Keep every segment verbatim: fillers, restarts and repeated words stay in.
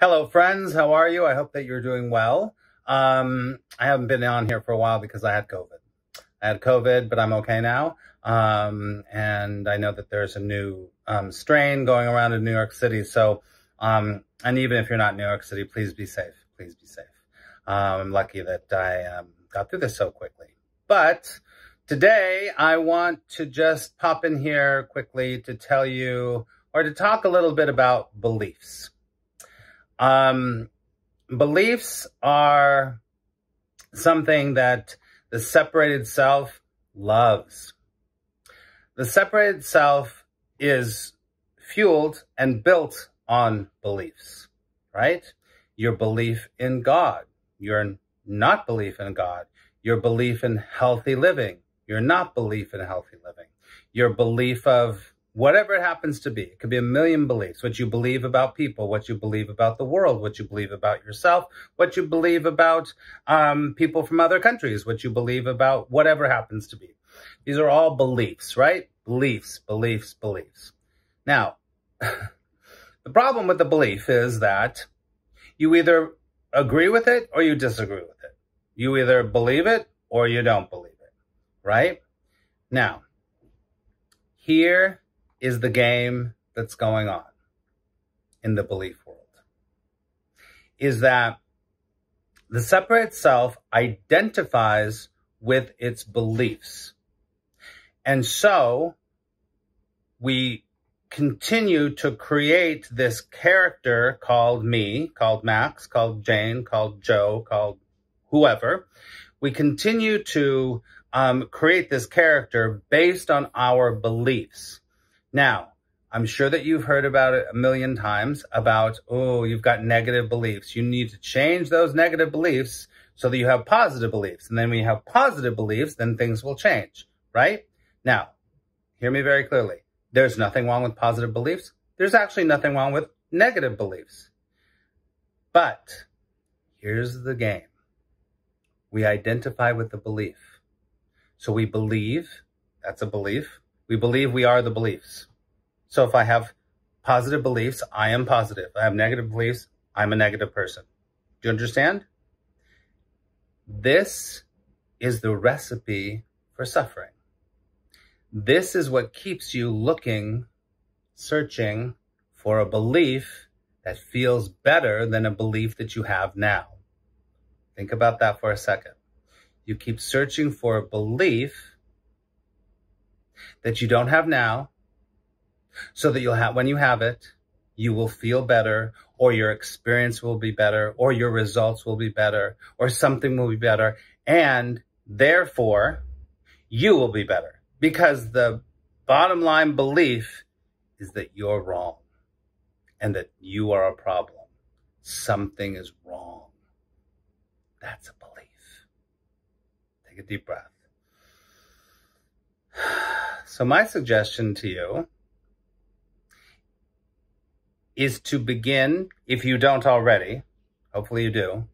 Hello, friends. How are you? I hope that you're doing well. Um, I haven't been on here for a while because I had COVID. I had COVID, but I'm okay now. Um, and I know that there's a new um, strain going around in New York City. So, um, and even if you're not in New York City, please be safe. Please be safe. Um, I'm lucky that I um, got through this so quickly. But today I want to just pop in here quickly to tell you or to talk a little bit about beliefs. Um, beliefs are something that the separated self loves. The separated self is fueled and built on beliefs, right? Your belief in God, your not belief in God, your belief in healthy living, your not belief in healthy living, your belief of whatever it happens to be. It could be a million beliefs. What you believe about people, what you believe about the world, what you believe about yourself, what you believe about um, people from other countries, what you believe about whatever happens to be. These are all beliefs, right? Beliefs, beliefs, beliefs. Now, the problem with the belief is that you either agree with it or you disagree with it. You either believe it or you don't believe it, right? Now, here is the game that's going on in the belief world, is that the separate self identifies with its beliefs. And so we continue to create this character called me, called Max, called Jane, called Joe, called whoever. We continue to um, create this character based on our beliefs. Now, I'm sure that you've heard about it a million times about, oh, you've got negative beliefs. You need to change those negative beliefs so that you have positive beliefs. And then when you have positive beliefs, then things will change, right? Now, hear me very clearly. There's nothing wrong with positive beliefs. There's actually nothing wrong with negative beliefs. But here's the game. We identify with the belief. So we believe, that's a belief. We believe we are the beliefs. So if I have positive beliefs, I am positive. If I have negative beliefs, I'm a negative person. Do you understand? This is the recipe for suffering. This is what keeps you looking, searching for a belief that feels better than a belief that you have now. Think about that for a second. You keep searching for a belief that you don't have now, so that you'll have, when you have it, you will feel better, or your experience will be better, or your results will be better, or something will be better, and therefore you will be better. Because the bottom line belief is that you're wrong and that you are a problem. Something is wrong. That's a belief. Take a deep breath. So my suggestion to you is to begin, if you don't already, hopefully you do,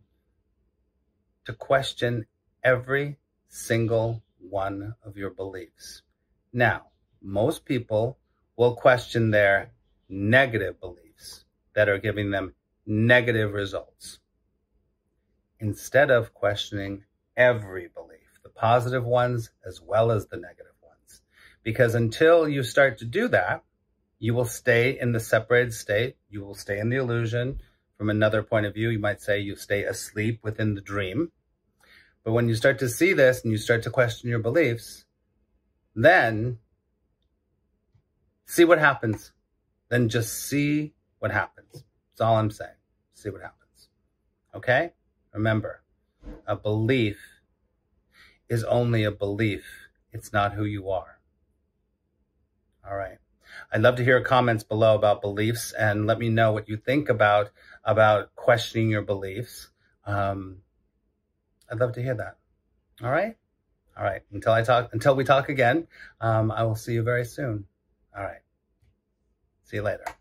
to question every single one of your beliefs. Now, most people will question their negative beliefs that are giving them negative results, instead of questioning every belief, the positive ones as well as the negative. Because until you start to do that, you will stay in the separated state. You will stay in the illusion. From another point of view, you might say you stay asleep within the dream. But when you start to see this and you start to question your beliefs, then see what happens. Then just see what happens. That's all I'm saying. See what happens. Okay? Remember, a belief is only a belief. It's not who you are. All right. I'd love to hear comments below about beliefs, and let me know what you think about about questioning your beliefs. Um, I'd love to hear that. All right. All right. Until I talk, until we talk again, um, I will see you very soon. All right. See you later.